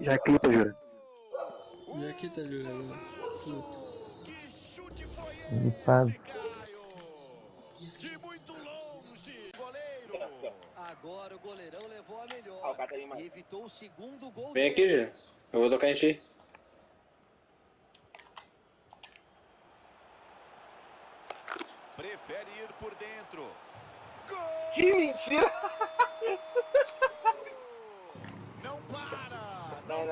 Jaquita, Jura. Jaquita, Jura. Puta. Limpado. De muito longe. Goleiro. Agora o goleirão levou a melhor. E evitou o segundo gol. Vem aqui, Jura. Eu vou tocar em ti. Prefere ir por dentro. Gol! Que mentira! Não para! Não.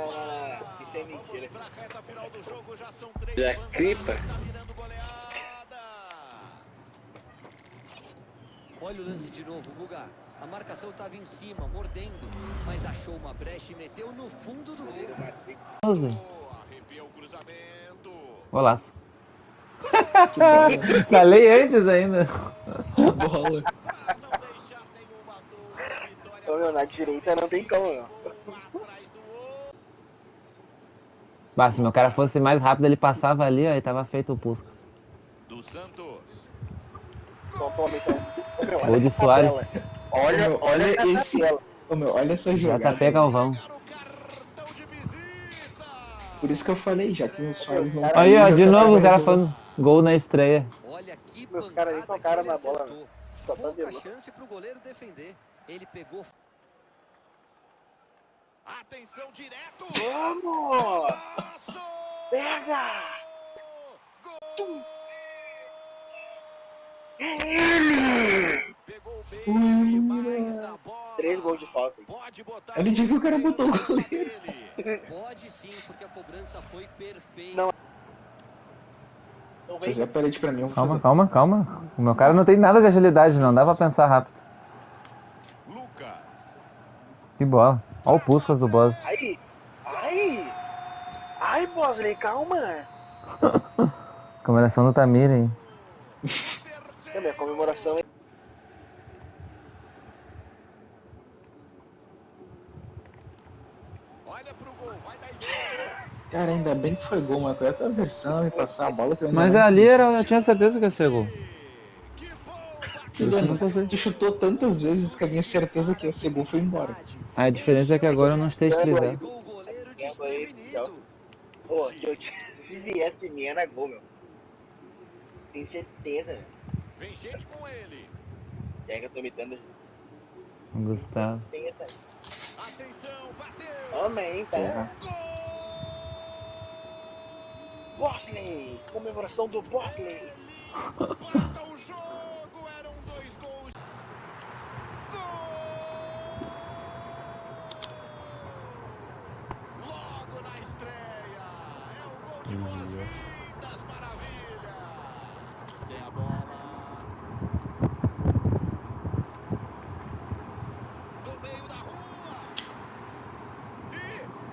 Isso é mentira. Vamos pra reta final do jogo, já são 3. Já cripa. Tá virando goleada. Olha o lance de novo, Guga. A marcação tava em cima, mordendo, mas achou uma brecha e meteu no fundo do gol. Arrepia o cruzamento. Golaço. Falei antes ainda. Bola. Ô, meu, na direita não tem como, não. Bah, se meu cara fosse mais rápido, ele passava ali, ó, e tava feito o Puskás. Do Santos. Gol de Soares. Olha esse. Ô, meu, olha essa jogada. JP Galvão. Por isso que eu falei, já que os Soares não... Aí, ó, de novo o cara falando gol na estreia. Olha que pancada. Os caras aí tocaram na bola. Só pra ver. Pouca chance pro goleiro defender. Ele pegou... Atenção direto! Vamos! Pega! Gol! É ele! Pegou bem demais da bola. 3 gols de falta. Eu não digo que o cara botou o goleiro. Pode sim, porque a cobrança foi perfeita. Não. Fazer a parede pra mim. Calma. O meu cara não tem nada de agilidade, não. Dá pra pensar rápido. Lucas. Que bola. Olha o Puskás do Bosley. Ai, Bosley, calma. Comemoração do Tamir, hein. É, minha comemoração, hein. Cara, ainda bem que foi gol, mas foi outra versão e passar a bola que eu não... Mas ali era, eu tinha certeza que ia ser gol. Eu te chutou tantas vezes que a minha certeza que ia ser gol foi embora. A diferença é que agora eu não estou estrelado. Pô, se viesse minha era gol, meu. Tenho certeza. Vem gente com ele. É que eu tô imitando. Gustavo. Atenção, bateu! Homem, hein, cara? Bosley! Comemoração do Bosley! Bota o jogo! Eram 2 gols! Gol! Logo na estreia! É o gol de Bosley das maravilhas! Tem a bola! Do meio da rua! E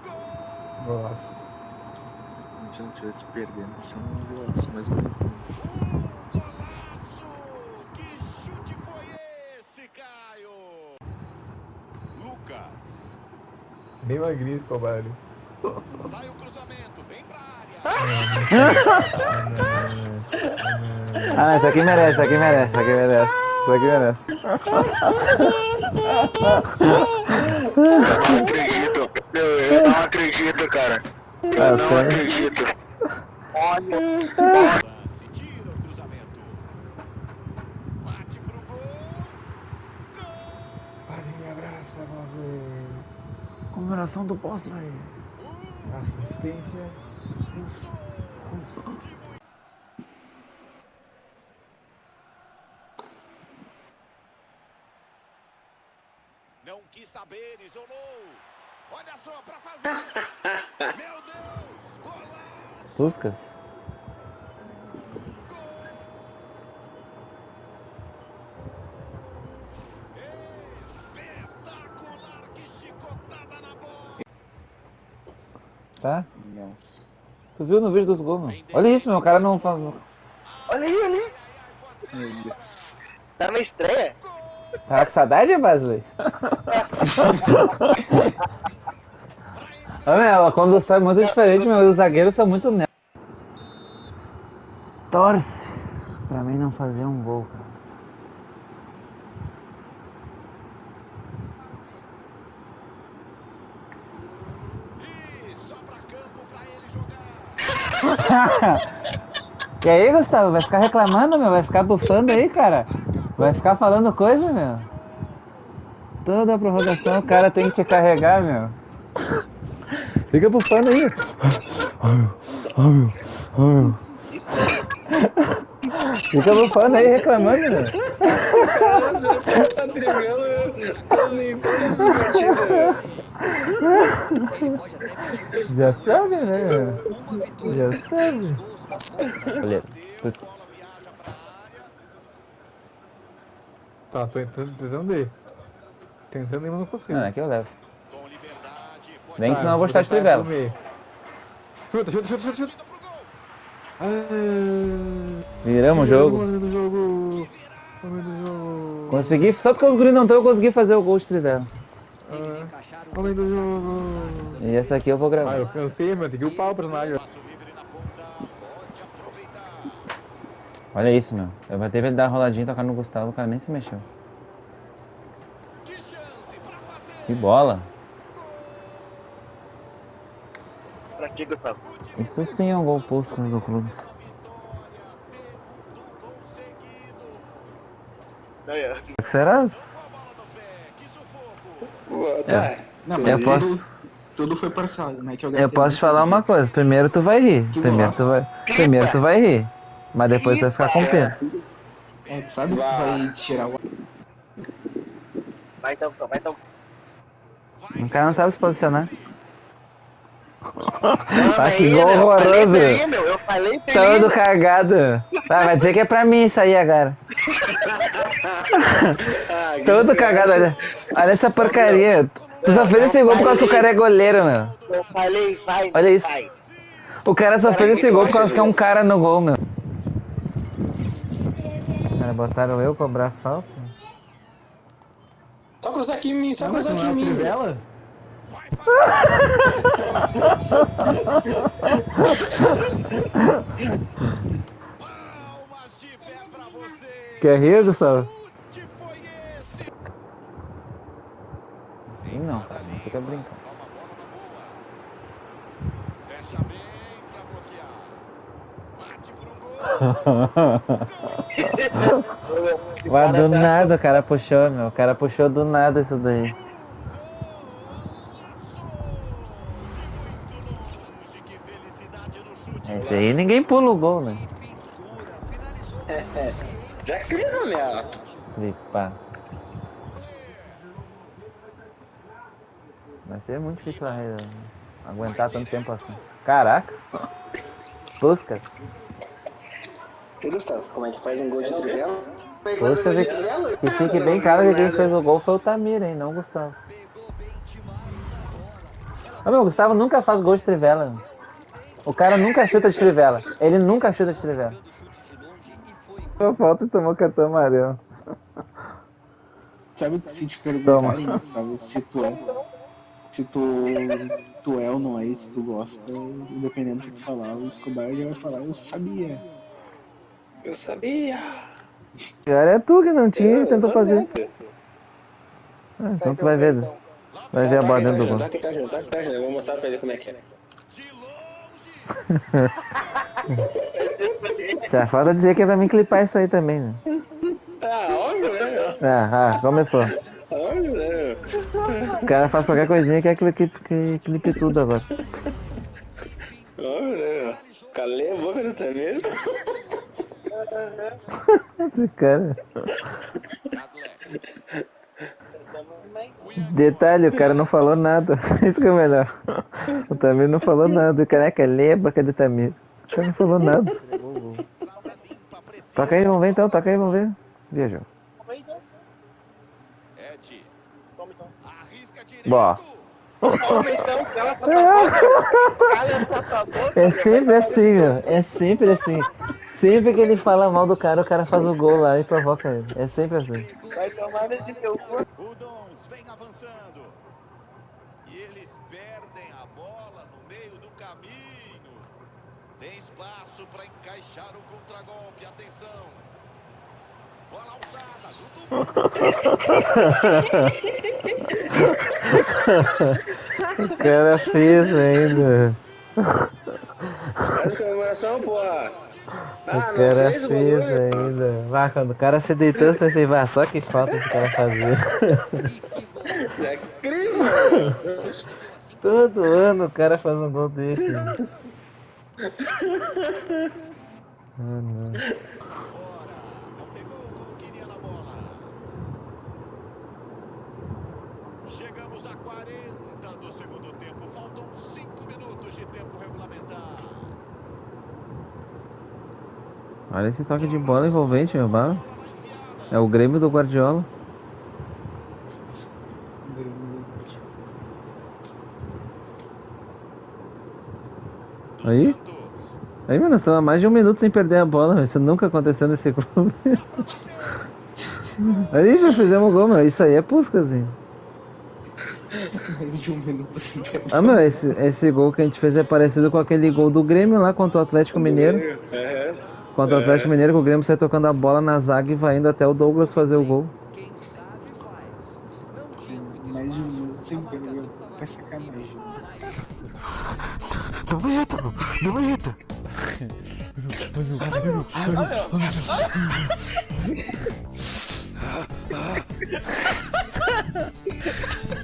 gol! Nossa! Se não tivesse perdendo, isso é um golaço, mas um golaço! Que chute foi esse, Caio? Lucas. Bem magrinho, cobalho. Sai o cruzamento, vem pra área. Ah, isso aqui merece, Eu não acredito, cara. Eu não acredito. Olha. Se tira o cruzamento. Bate pro gol. Gol. Quase me abraça, Bosley. Comemoração do Bosley. Assistência. Não quis saber, isolou. Olha só pra fazer. Meu Deus, golaço. Puskás. Espetacular, que chicotada na bola. Tá? Nossa. Tu viu no vídeo dos gols, mano? Olha isso, meu cara não faz. Olha aí, olha. Tá na estreia? Tava com saudade, Bosley? Olha, ela quando sai muito diferente, meu, os zagueiros são muito netos. Torce pra mim não fazer um gol, cara. E aí, Gustavo, vai ficar reclamando, meu? Vai ficar bufando aí, cara? Vai ficar falando coisa, meu? Toda a prorrogação o cara tem que te carregar, meu. Fica bufando aí. Fica bufando aí, reclamando, meu. Cara, você tá brigando, eu limpando esse motivo. Já sabe, né, meu? Já sabe. Olha. Tá, tô tentando ir. Tentando ir, mas não consigo. Não, aqui eu levo. Vem, senão eu vou estar de Trivela. Chuta, chuta, chuta, chuta, chuta. Viramos o jogo. Consegui, só porque os guris não estão, eu consegui fazer o gol de Trivela. Homem do jogo. E essa aqui eu vou gravar. Ah, eu cansei, meu, tem que upar o personagem. Olha isso, meu. Eu bati pra ele dar roladinha e tocar no Gustavo, o cara nem se mexeu. Que bola! Isso sim é um gol Puskás do clube. O que será? Não, mas eu posso... Tudo foi parcial, né? Que eu posso te falar uma coisa. Primeiro tu vai rir. Primeiro tu vai rir. Mas depois tu vai ficar com pena. É, tu sabe que tu vai tirar o... Vai então, vai então. O cara não sabe se posicionar. Ah, que gol horroroso! Todo cagado! Ah, vai dizer que é pra mim isso aí agora. Todo cagado, olha. Olha essa porcaria. Tu só fez esse gol por causa que o cara é goleiro, meu. Olha isso. O cara só fez esse gol por causa que é um cara no gol, meu. Cara, botaram eu cobrar falta? Só cruzar aqui em mim, só cruzar aqui em mim. Quer rir, Gustavo? Sim, não, cara, não fica brincando. Fecha bem pra bloquear. Bate por um gol. Vai do nada, o cara puxou, meu. O cara puxou do nada isso daí. Esse aí ninguém pula o gol, né? É. Já criou, né? Flipa. Vai ser muito difícil aguentar tanto tempo assim. Caraca! Puskás. E Gustavo, como é que faz um gol de Trivela? Puskás que fique bem claro que quem fez o gol foi o Tamir, hein? Não o Gustavo. Ô, meu, o Gustavo nunca faz gol de Trivela, né? O cara nunca chuta de Trivela. Ele nunca chuta de Trivela. Só falta e tomou cartão amarelo. Sabe o que se te perguntarem, Gustavo? Se tu é ou não é, se tu gosta, dependendo do que tu falar, o Escobar já vai falar, eu sabia. Eu sabia. Cara, é tu que não tinha e tentou fazer. Ah, então tu vai ver. Vai ver a bola dentro do gol. Eu vou mostrar pra ele como é que é. Só falta dizer que é pra mim clipar isso aí também, né? Ah, óbvio, né? Ah, começou. Óbvio, né? O cara faz qualquer coisinha que é clipe tudo agora. Óbvio, né? Calei a boca do Tamir. Esse cara... Detalhe, o cara não falou nada. Isso que é o melhor. O Tamir não falou nada. Caraca, lê a boca do Tamir. O cara não falou nada. Toca aí, vamos ver então. Toca aí, vamos ver. Viajou. Boa. É sempre assim, meu. É sempre assim. Sempre que ele fala mal do cara, o cara faz o gol lá e provoca ele. É sempre assim. Vai tomar de meu cu. O Dons vem avançando. E eles perdem a bola no meio do caminho. Tem espaço para encaixar o contragolpe. Atenção. Bola alçada. O cara fez ainda. Faz a comemoração, porra. Ah, o cara fez o bagulho ainda. Ah, quando o cara se deitou, eu pensei, ah, só que falta esse cara fazer. É incrível. Todo ano o cara faz um gol desse. Ah, não. Chegamos a 40 do segundo tempo. Faltam 5 minutos de tempo regulamentar. Olha esse toque de bola envolvente, meu bar. É o Grêmio do Guardiola. Aí? Aí, mano, estamos há mais de um minuto sem perder a bola. Isso nunca aconteceu nesse clube. Aí, já fizemos gol, mano. Isso aí é Puskás, assim. De um minuto assim. Ah, meu, esse gol que a gente fez é parecido com aquele gol do Grêmio lá contra o Atlético Mineiro. É. Contra o Atlético Mineiro, que o Grêmio sai tocando a bola na zaga e vai indo até o Douglas fazer o gol. Quem sabe faz. Não tinha muito mais de um minuto sem perder. Vai sacanagem. Não vai, Rita.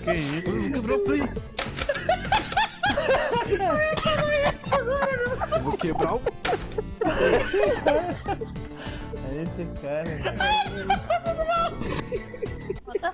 Que isso? Quebrou o play! Eu vou quebrar o... Esse cara...